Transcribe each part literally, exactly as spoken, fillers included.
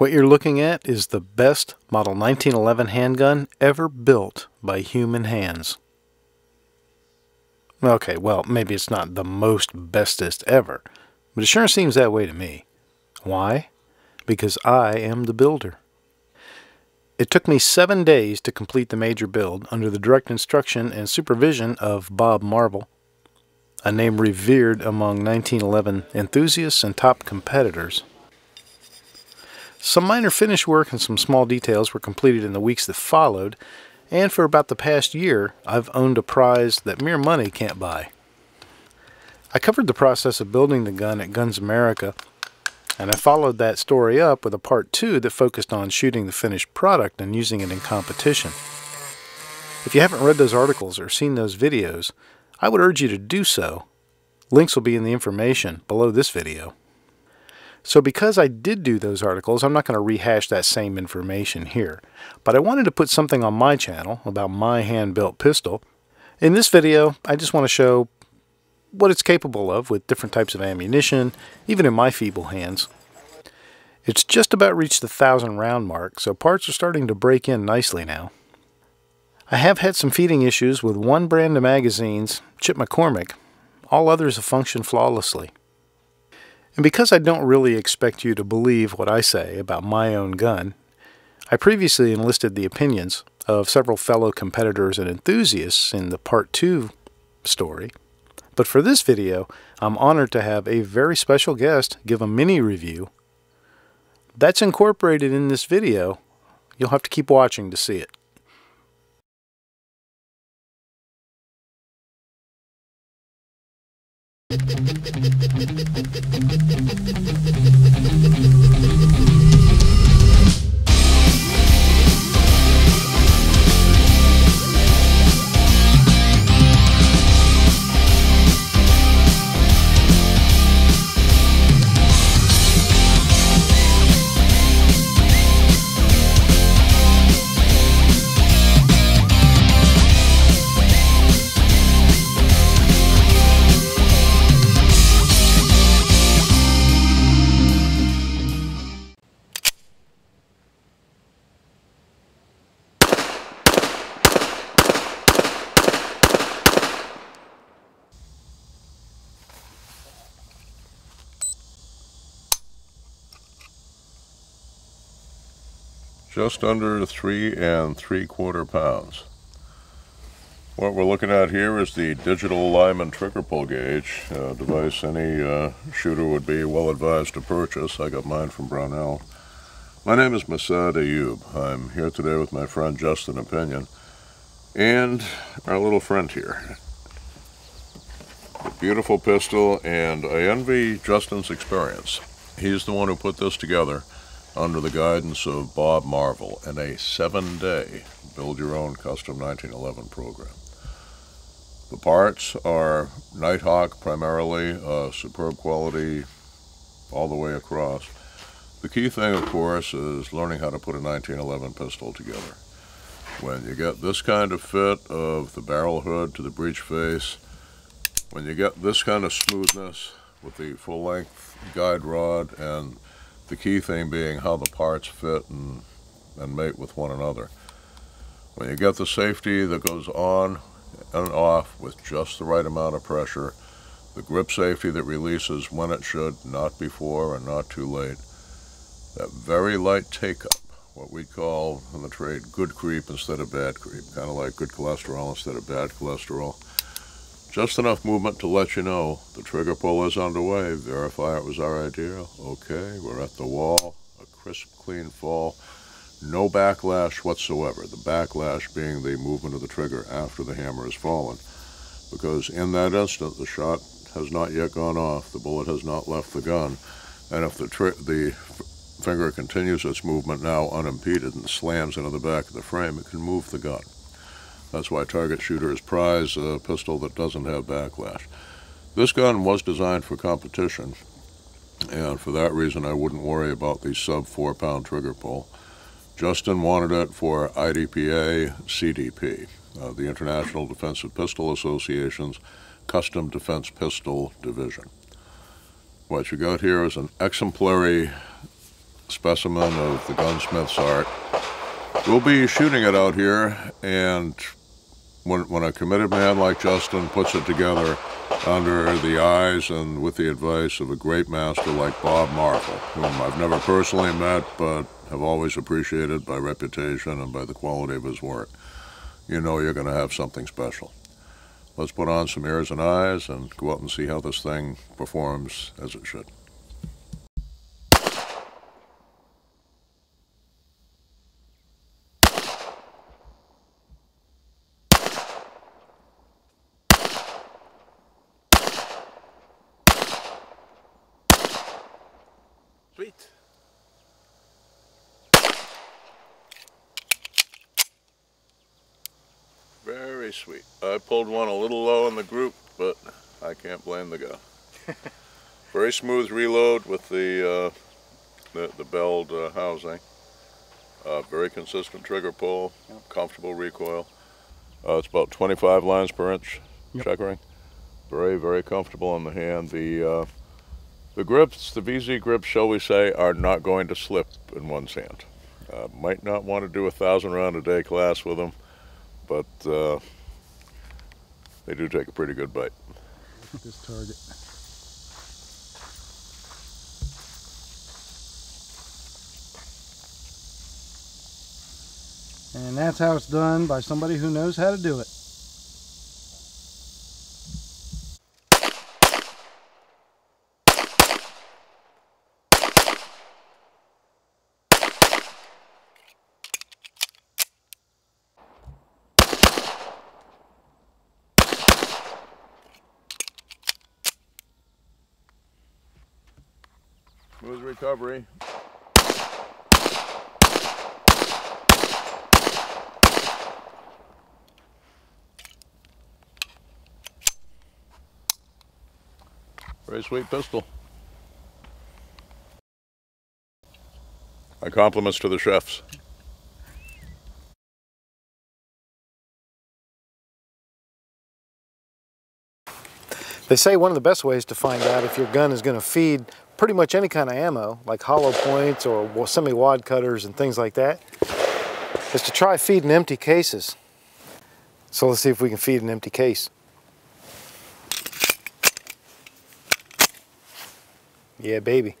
What you're looking at is the best model nineteen eleven handgun ever built by human hands. Okay, well, maybe it's not the most bestest ever, but it sure seems that way to me. Why? Because I am the builder. It took me seven days to complete the major build under the direct instruction and supervision of Bob Marvel, a name revered among nineteen eleven enthusiasts and top competitors. Some minor finish work and some small details were completed in the weeks that followed, and for about the past year, I've owned a prize that mere money can't buy. I covered the process of building the gun at Guns America, and I followed that story up with a part two that focused on shooting the finished product and using it in competition. If you haven't read those articles or seen those videos, I would urge you to do so. Links will be in the information below this video. So because I did do those articles, I'm not going to rehash that same information here. But I wanted to put something on my channel about my hand-built pistol. In this video, I just want to show what it's capable of with different types of ammunition, even in my feeble hands. It's just about reached the thousand round mark, so parts are starting to break in nicely now. I have had some feeding issues with one brand of magazines, Chip McCormick. All others have functioned flawlessly. And because I don't really expect you to believe what I say about my own gun, I previously enlisted the opinions of several fellow competitors and enthusiasts in the part two story. But for this video, I'm honored to have a very special guest give a mini review. That's incorporated in this video. You'll have to keep watching to see it. Just under three and three quarter pounds. What we're looking at here is the digital Lyman trigger pull gauge, a device any uh, shooter would be well advised to purchase. I got mine from Brownell. My name is Massad Ayoob. I'm here today with my friend Justin Opinion and our little friend here. A beautiful pistol, and I envy Justin's experience. He's the one who put this together under the guidance of Bob Marvel in a seven-day build-your-own custom nineteen eleven program. The parts are Nighthawk primarily, uh, superb quality all the way across. The key thing, of course, is learning how to put a nineteen eleven pistol together. When you get this kind of fit of the barrel hood to the breech face, when you get this kind of smoothness with the full-length guide rod, and the key thing being how the parts fit and, and mate with one another. When you get the safety that goes on and off with just the right amount of pressure, the grip safety that releases when it should, not before and not too late, that very light take-up, what we call in the trade good creep instead of bad creep, kind of like good cholesterol instead of bad cholesterol. Just enough movement to let you know the trigger pull is underway. Verify it was our idea. Okay, we're at the wall. A crisp, clean fall. No backlash whatsoever. The backlash being the movement of the trigger after the hammer has fallen. Because in that instant, the shot has not yet gone off. The bullet has not left the gun. And if the, tri the finger continues its movement now unimpeded and slams into the back of the frame, it can move the gun. That's why target shooters prize a pistol that doesn't have backlash. This gun was designed for competition, and for that reason I wouldn't worry about the sub four pound trigger pull. Justin wanted it for I D P A, C D P, uh, the International Defensive Pistol Association's Custom Defense Pistol Division. What you got here is an exemplary specimen of the gunsmith's art. We'll be shooting it out here, and when, when a committed man like Justin puts it together under the eyes and with the advice of a great master like Bob Marvel, whom I've never personally met but have always appreciated by reputation and by the quality of his work, you know you're going to have something special. Let's put on some ears and eyes and go out and see how this thing performs as it should. Sweet. I pulled one a little low in the group, but I can't blame the guy. Very smooth reload with the uh, the, the belled uh, housing. Uh, very consistent trigger pull, yep. Comfortable recoil. Uh, it's about twenty-five lines per inch, yep. Checkering. Very, very comfortable in the hand. The uh, the grips, the V Z grips, shall we say, are not going to slip in one's hand. Uh, might not want to do a thousand round a day class with them, but. Uh, They do take a pretty good bite. Look at this target. And that's how it's done by somebody who knows how to do it. Smooth recovery. Very sweet pistol. My compliments to the chefs. They say one of the best ways to find out if your gun is going to feed pretty much any kind of ammo, like hollow points or semi-wad cutters and things like that, is to try feeding empty cases. So let's see if we can feed an empty case. Yeah, baby.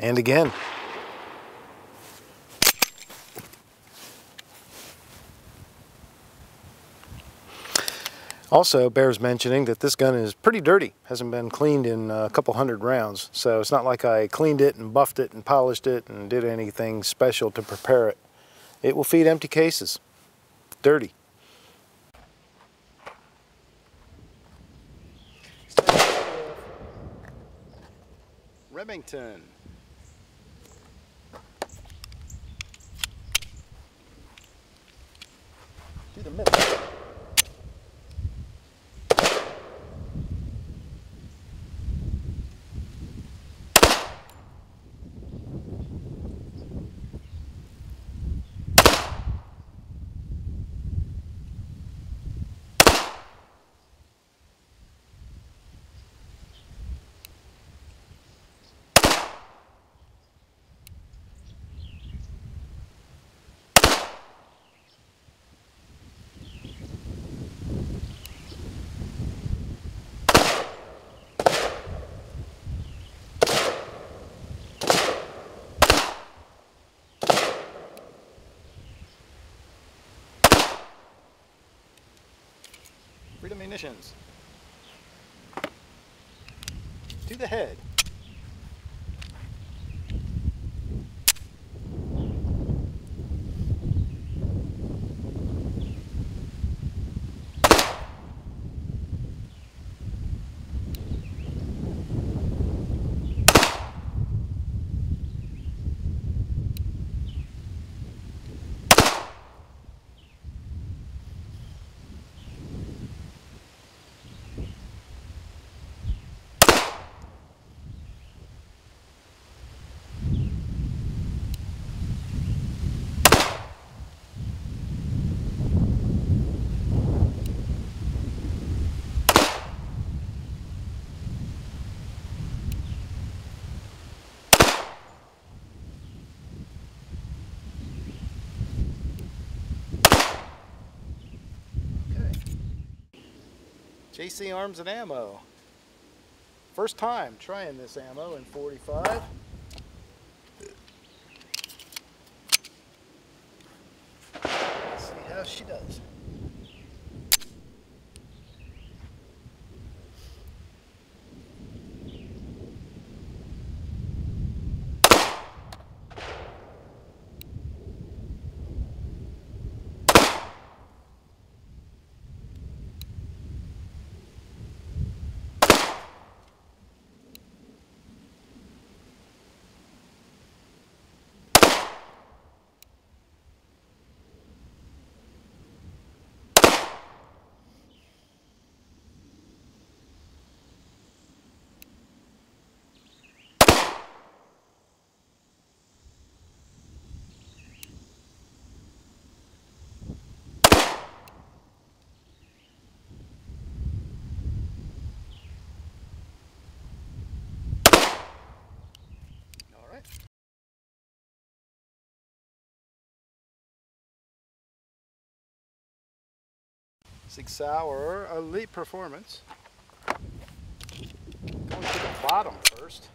And again. Also bears mentioning that this gun is pretty dirty, hasn't been cleaned in a couple hundred rounds, so it's not like I cleaned it and buffed it and polished it and did anything special to prepare it. It will feed empty cases. Dirty. Remington. Through the middle. Freedom Munitions. To the head. J C Arms and Ammo. First time trying this ammo in forty-five. Let's see how she does. SIG Sauer Elite Performance. Going to the bottom first.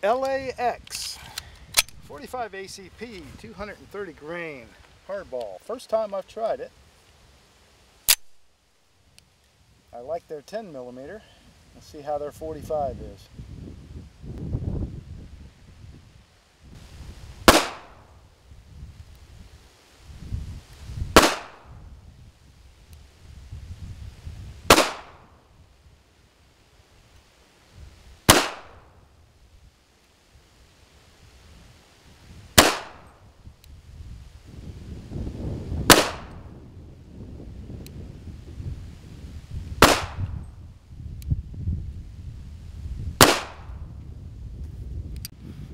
L A X forty-five A C P two hundred thirty grain hardball. First time I've tried it. I like their ten millimeter. Let's see how their forty-five is.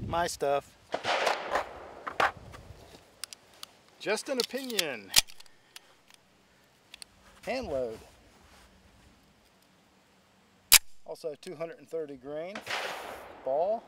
My stuff. Justin Opinion. Hand load. Also two hundred thirty grain ball.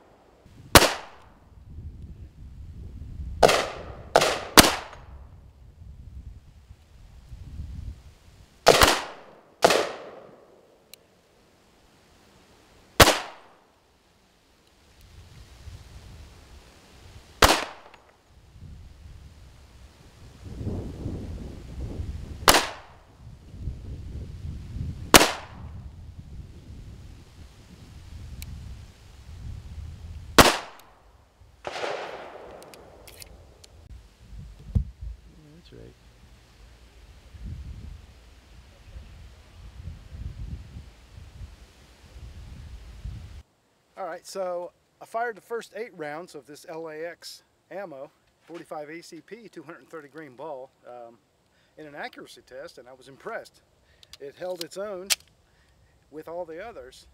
That's right. All right, so I fired the first eight rounds of this L A X ammo, forty-five A C P, two hundred thirty grain ball, um, in an accuracy test, and I was impressed. It held its own with all the others,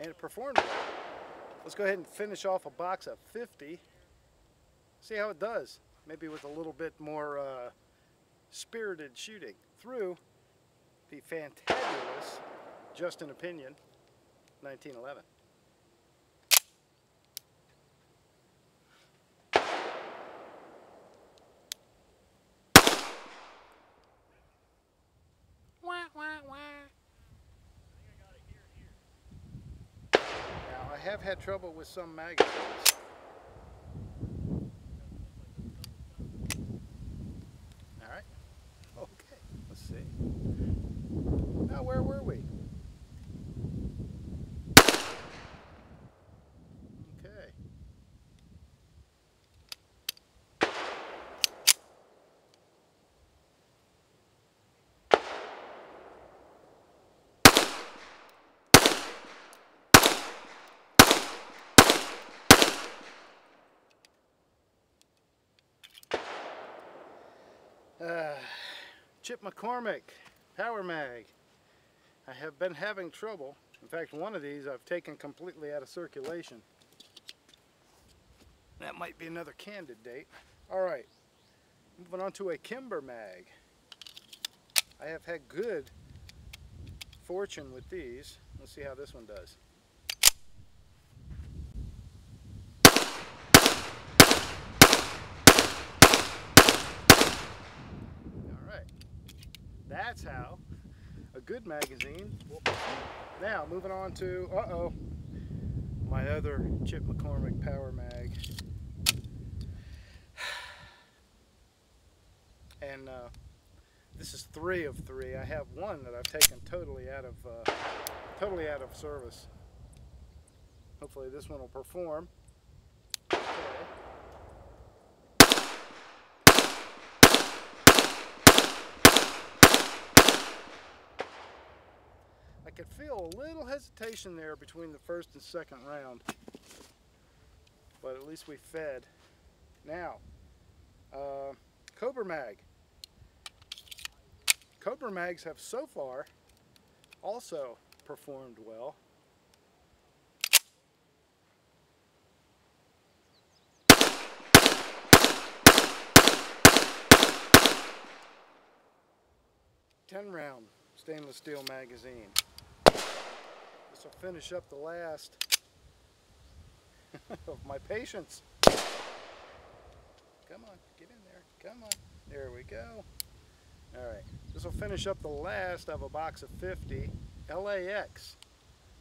and it performed well. Let's go ahead and finish off a box of fifty, see how it does. Maybe with a little bit more uh, spirited shooting through the fantabulous Justin Opinion nineteen eleven. Wah, wah, wah. Now I have had trouble with some magazines. Uh, Chip McCormick Power Mag. I have been having trouble. In fact, one of these I've taken completely out of circulation. That might be another candidate. Alright, moving on to a Kimber mag. I have had good fortune with these. Let's see how this one does. That's how a good magazine. Now moving on to uh oh, my other Chip McCormick Power Mag, and uh, this is three of three. I have one that I've taken totally out of uh, totally out of service. Hopefully this one will perform. I could feel a little hesitation there between the first and second round, but at least we fed. Now, uh, Cobra Mag. Cobra Mags have so far also performed well. ten round stainless steel magazine. This will finish up the last of my patience. Come on, get in there. Come on. There we go. Alright, this will finish up the last of a box of fifty L A X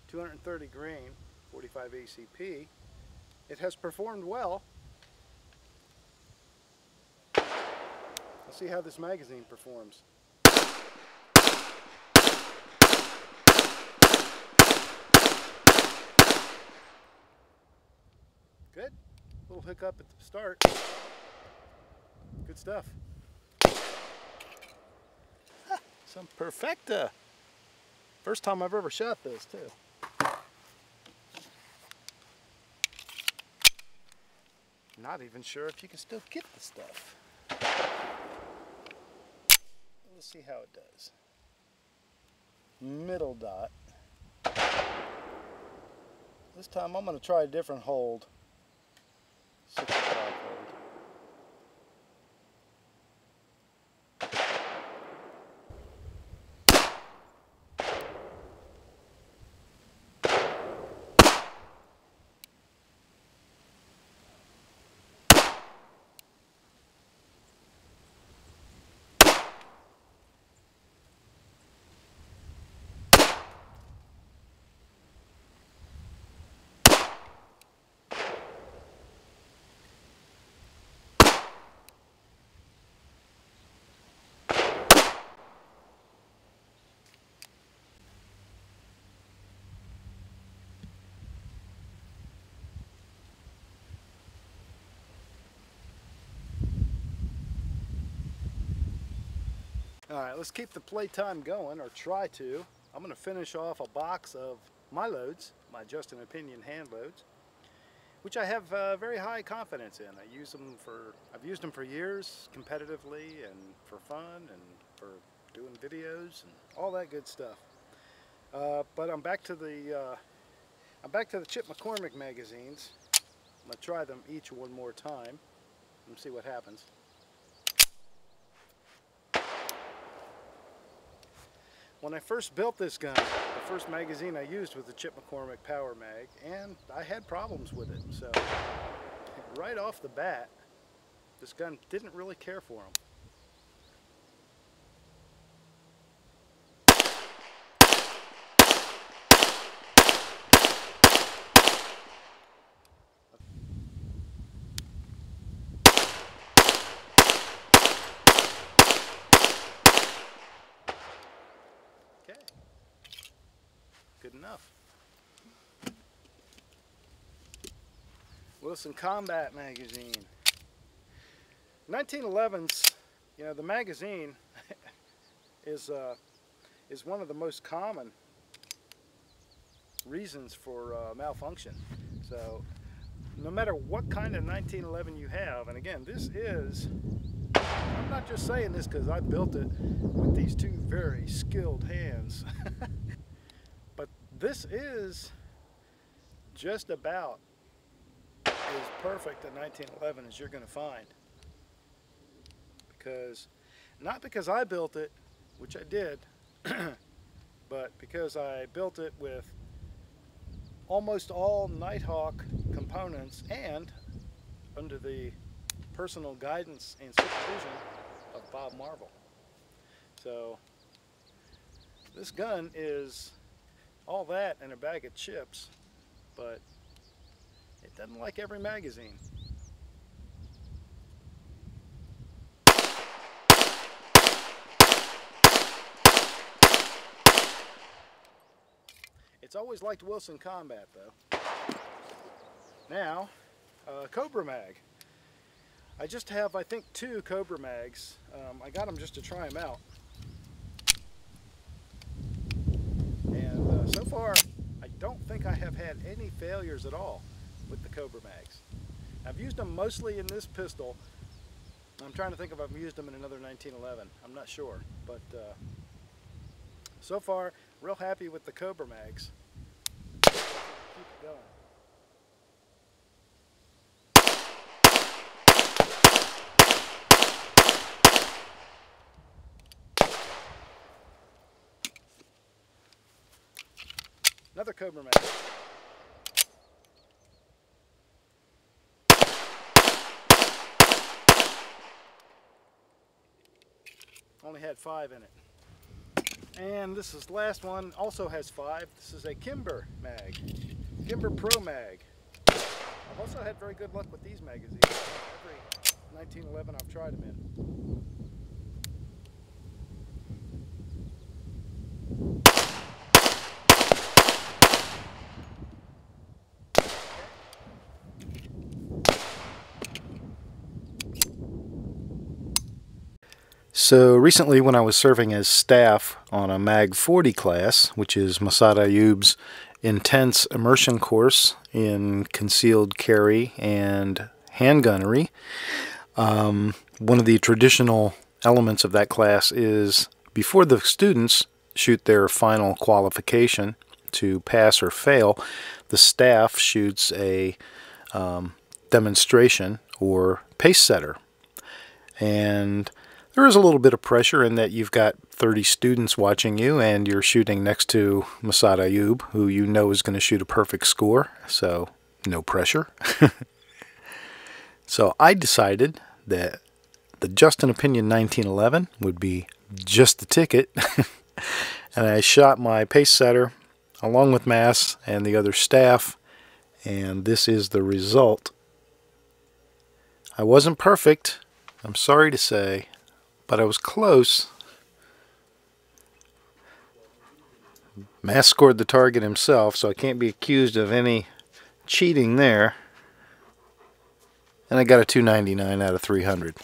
two thirty grain, forty-five A C P. It has performed well. Let's see how this magazine performs. Good. Little hiccup at the start. Good stuff. Ah, some Perfecta. First time I've ever shot this too. Not even sure if you can still get the stuff. Let's see how it does. Middle dot. This time I'm going to try a different hold. sixty-five Alright, let's keep the playtime going, or try to. I'm going to finish off a box of my loads, my Justin Opinion hand loads, which I have uh, very high confidence in. I use them for, I've used them for years, competitively, and for fun, and for doing videos, and all that good stuff. Uh, but I'm back to the, uh, I'm back to the Chip McCormick magazines. I'm going to try them each one more time, and see what happens. When I first built this gun, the first magazine I used was the Chip McCormick Power Mag, and I had problems with it, so right off the bat, this gun didn't really care for them. Enough. Wilson Combat magazine. nineteen elevens, you know, the magazine is uh, is one of the most common reasons for uh, malfunction. So no matter what kind of nineteen eleven you have, and again, this is a I'm not just saying this because I built it with these two very skilled hands. But this is just about as perfect a nineteen eleven as you're going to find. Because, not because I built it, which I did, but because I built it with almost all Nighthawk components and under the personal guidance and supervision of Bob Marvel. So this gun is all that and a bag of chips, but it doesn't like every magazine. It's always liked Wilson Combat though. Now, uh, Cobra Mag. I just have, I think, two Cobra Mags. Um, I got them just to try them out. And uh, so far, I don't think I have had any failures at all with the Cobra Mags. I've used them mostly in this pistol. I'm trying to think if I've used them in another nineteen eleven. I'm not sure, but uh, so far, real happy with the Cobra Mags. Keep it going. Another Cobra Mag. Only had five in it. And this is the last one, also has five. This is a Kimber Mag. Kimber Pro Mag. I've also had very good luck with these magazines. Every nineteen eleven I've tried them in. So recently when I was serving as staff on a mag forty class, which is Massad Ayoub's intense immersion course in concealed carry and handgunnery, um, one of the traditional elements of that class is before the students shoot their final qualification to pass or fail, the staff shoots a um, demonstration or pace setter. And there is a little bit of pressure in that you've got thirty students watching you and you're shooting next to Massad Ayoob, who you know is going to shoot a perfect score, so no pressure. So I decided that the Justin Opinion nineteen eleven would be just the ticket, and I shot my pace setter along with Mass and the other staff, and this is the result. I wasn't perfect, I'm sorry to say, but I was close. Mass scored the target himself, so I can't be accused of any cheating there. And I got a two ninety-nine out of three hundred.